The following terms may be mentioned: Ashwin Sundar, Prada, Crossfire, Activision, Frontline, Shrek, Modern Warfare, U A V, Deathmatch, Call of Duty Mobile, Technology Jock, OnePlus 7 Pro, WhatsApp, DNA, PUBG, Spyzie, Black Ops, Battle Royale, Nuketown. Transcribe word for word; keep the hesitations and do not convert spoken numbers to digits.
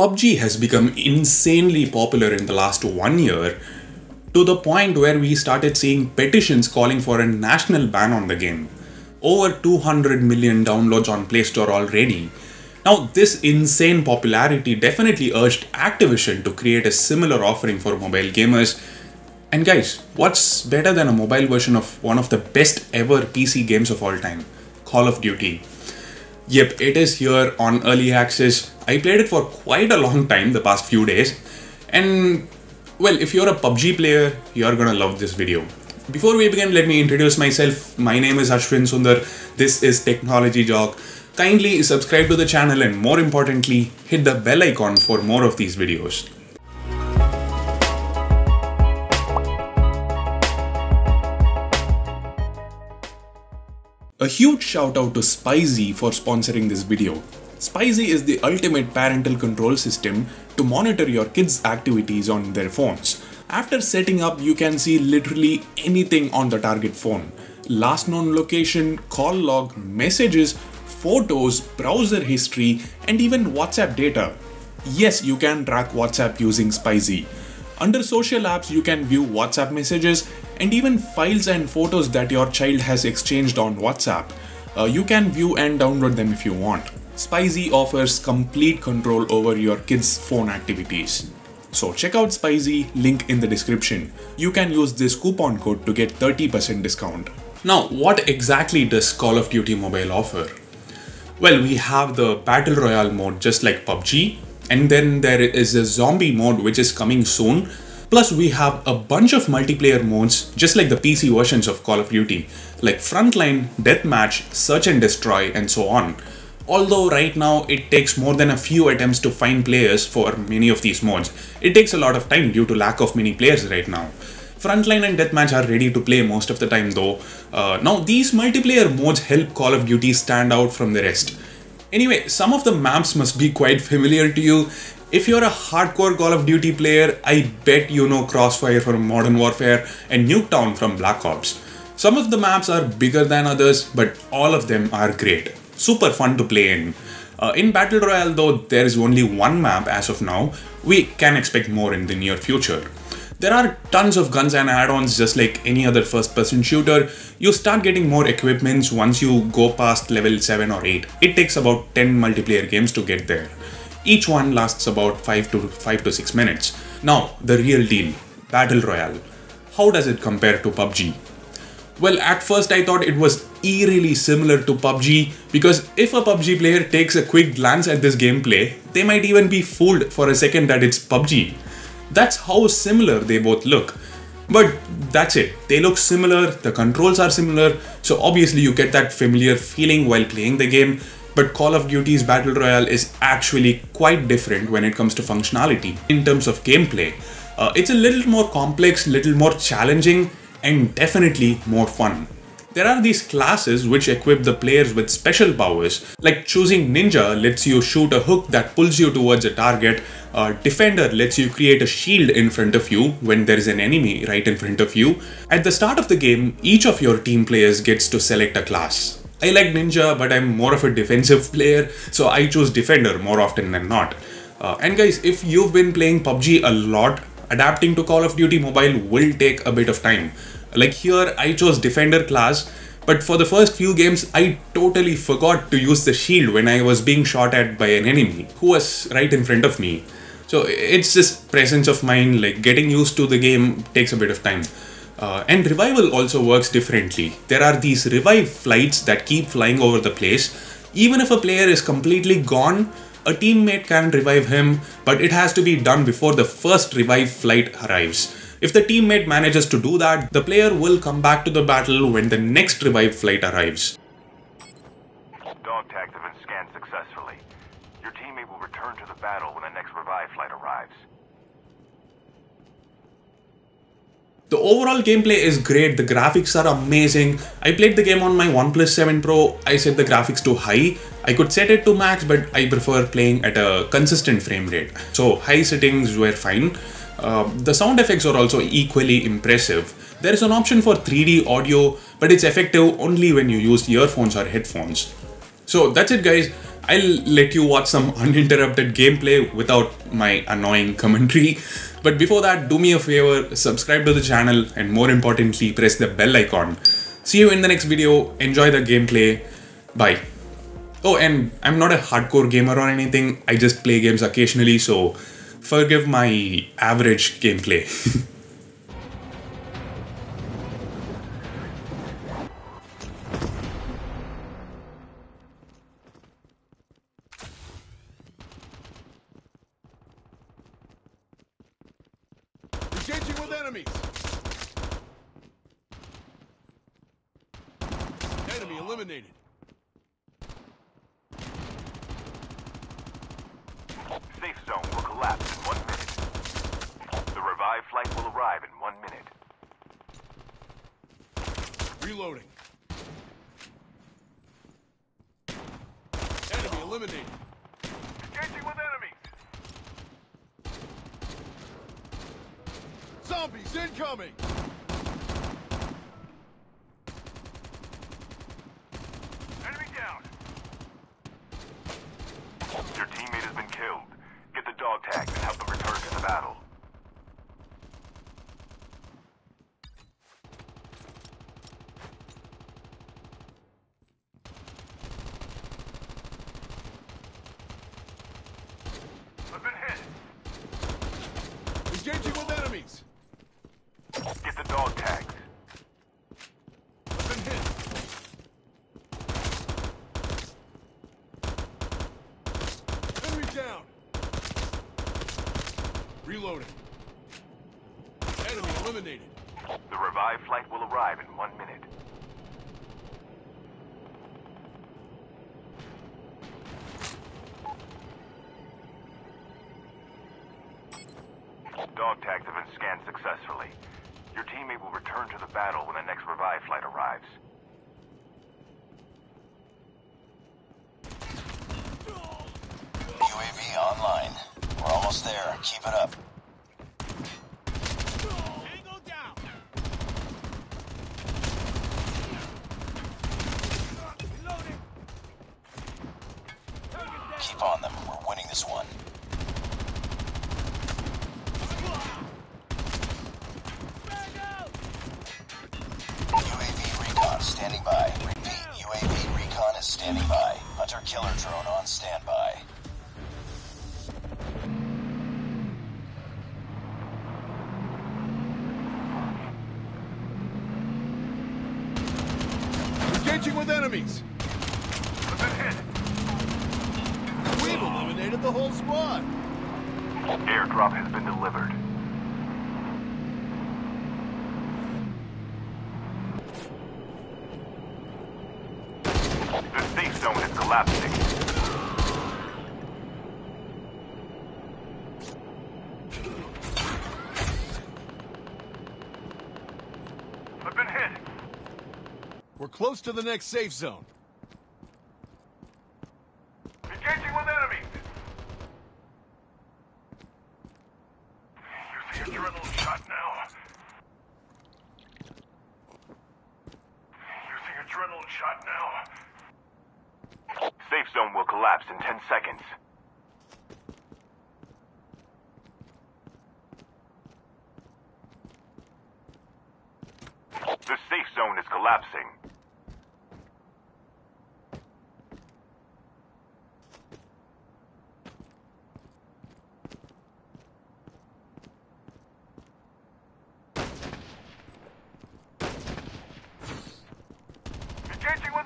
P U B G has become insanely popular in the last one year, to the point where we started seeing petitions calling for a national ban on the game. Over two hundred million downloads on Play Store already. Now, this insane popularity definitely urged Activision to create a similar offering for mobile gamers. And guys, what's better than a mobile version of one of the best ever P C games of all time, Call of Duty? Yep, it is here on early access. I played it for quite a long time the past few days, and well, if you're a P U B G player, you're gonna love this video. Before we begin, let me introduce myself. My name is Ashwin Sundar. This is Technology Jock. Kindly subscribe to the channel and, more importantly, hit the bell icon for more of these videos. A huge shout out to Spyzie for sponsoring this video. Spyzie is the ultimate parental control system to monitor your kids' activities on their phones. After setting up, you can see literally anything on the target phone. Last known location, call log, messages, photos, browser history, and even WhatsApp data. Yes, you can track WhatsApp using Spyzie. Under social apps, you can view WhatsApp messages and even files and photos that your child has exchanged on WhatsApp. Uh, you can view and download them if you want. Spyzie offers complete control over your kids' phone activities. So check out Spyzie, link in the description. You can use this coupon code to get thirty percent discount. Now, what exactly does Call of Duty Mobile offer? Well, we have the Battle Royale mode just like P U B G, and then there is a zombie mode which is coming soon. Plus we have a bunch of multiplayer modes just like the P C versions of Call of Duty, like Frontline, Deathmatch, Search and Destroy, and so on. Although right now it takes more than a few attempts to find players for many of these modes. It takes a lot of time due to lack of many players right now. Frontline and Deathmatch are ready to play most of the time though. Uh, now these multiplayer modes help Call of Duty stand out from the rest. Anyway, some of the maps must be quite familiar to you. If you're a hardcore Call of Duty player, I bet you know Crossfire from Modern Warfare and Nuketown from Black Ops. Some of the maps are bigger than others, but all of them are great. Super fun to play in. Uh, in Battle Royale though, there is only one map as of now. We can expect more in the near future. There are tons of guns and add-ons just like any other first-person shooter. You start getting more equipments once you go past level seven or eight. It takes about ten multiplayer games to get there. Each one lasts about five to six minutes. Now, the real deal, Battle Royale. How does it compare to P U B G? Well, at first I thought it was eerily similar to P U B G, because if a P U B G player takes a quick glance at this gameplay, they might even be fooled for a second that it's P U B G. That's how similar they both look. But that's it, they look similar, the controls are similar, so obviously you get that familiar feeling while playing the game, but Call of Duty's Battle Royale is actually quite different when it comes to functionality in terms of gameplay. Uh, it's a little more complex, little more challenging, and definitely more fun. There are these classes which equip the players with special powers, like choosing Ninja lets you shoot a hook that pulls you towards a target, uh, Defender lets you create a shield in front of you when there is an enemy right in front of you. At the start of the game, each of your team players gets to select a class. I like Ninja, but I'm more of a defensive player, so I choose Defender more often than not. Uh, and guys, if you've been playing P U B G a lot, adapting to Call of Duty Mobile will take a bit of time. Like here, I chose Defender class, but for the first few games, I totally forgot to use the shield when I was being shot at by an enemy who was right in front of me. So it's just presence of mind, like getting used to the game takes a bit of time. Uh, and revival also works differently. There are these revive flights that keep flying over the place. Even if a player is completely gone, a teammate can revive him, but it has to be done before the first revive flight arrives. If the teammate manages to do that, the player will come back to the battle when the next revive flight arrives. Dog tags have been scanned successfully. Your teammate will return to the battle when the next revive flight arrives. The overall gameplay is great, the graphics are amazing. I played the game on my OnePlus seven Pro, I set the graphics to high. I could set it to max, but I prefer playing at a consistent frame rate. So high settings were fine. Uh, the sound effects are also equally impressive. There is an option for three D audio, but it's effective only when you use earphones or headphones. So that's it guys. I'll let you watch some uninterrupted gameplay without my annoying commentary. But before that, do me a favor, subscribe to the channel, and more importantly, press the bell icon. See you in the next video. Enjoy the gameplay. Bye. Oh, and I'm not a hardcore gamer or anything. I just play games occasionally, so forgive my average gameplay. Engaging with enemies. Enemy eliminated. Safe zone will collapse in one minute. The revived flight will arrive in one minute. Reloading. Enemy eliminated. Engaging with enemies. Zombies incoming. Enemy down. Your teammate has been killed. Get the dog tags and help them return to the battle. I've been hit. Engaging with enemies. Get the dog tags. I've been hit. Down. Reloading. Enemy eliminated. The revived flight will arrive in one minute. Dog tags have been scanned successfully. Your teammate will return to the battle when the next revived flight arrives. Online. We're almost there. Keep it up. Angle down. Keep on them. We're winning this one. U A V recon standing by. Repeat, U A V recon is standing by. Hunter killer drone on standby. With enemies. I've been hit. We've eliminated the whole squad. Airdrop has been delivered. The safe zone is collapsing. I've been hit. We're close to the next safe zone. Engaging with enemies! Use the adrenaline shot now. Use the adrenaline shot now. Safe zone will collapse in ten seconds. The safe zone is collapsing. Engaging